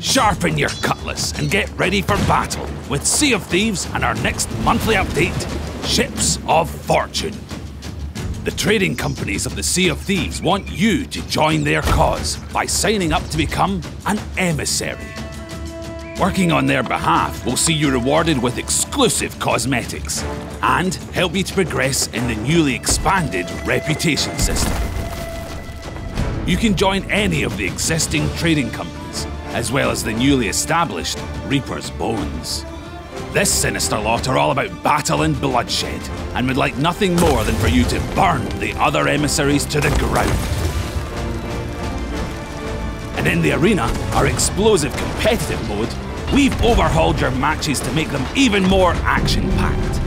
Sharpen your cutlass and get ready for battle with Sea of Thieves and our next monthly update, Ships of Fortune. The trading companies of the Sea of Thieves want you to join their cause by signing up to become an emissary. Working on their behalf will see you rewarded with exclusive cosmetics and help you to progress in the newly expanded reputation system. You can join any of the existing trading companies, as well as the newly established Reaper's Bones. This sinister lot are all about battle and bloodshed, and would like nothing more than for you to burn the other emissaries to the ground. And in the Arena, our explosive competitive mode, we've overhauled your matches to make them even more action-packed.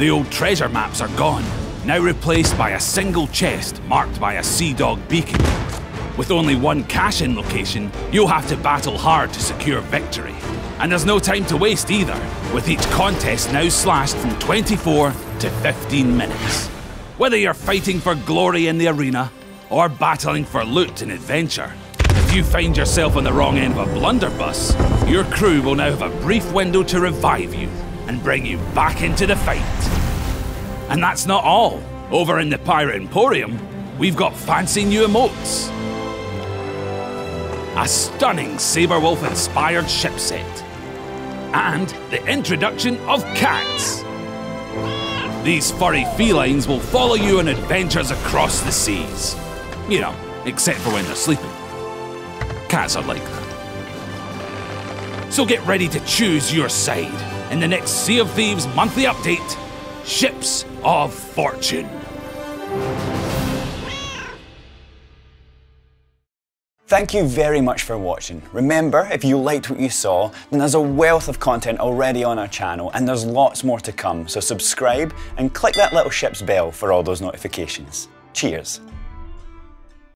The old treasure maps are gone, now replaced by a single chest marked by a sea dog beacon. With only one cash-in location, you'll have to battle hard to secure victory. And there's no time to waste either, with each contest now slashed from 24 to 15 minutes. Whether you're fighting for glory in the arena, or battling for loot and adventure, if you find yourself on the wrong end of a blunderbuss, your crew will now have a brief window to revive you and bring you back into the fight. And that's not all. Over in the Pirate Emporium, we've got fancy new emotes. A stunning Saberwolf-inspired ship set. And the introduction of cats. These furry felines will follow you on adventures across the seas. You know, except for when they're sleeping. Cats are like that. So get ready to choose your side in the next Sea of Thieves monthly update, Ships of Fortune. Thank you very much for watching. Remember, if you liked what you saw, then there's a wealth of content already on our channel and there's lots more to come, so subscribe and click that little ship's bell for all those notifications. Cheers.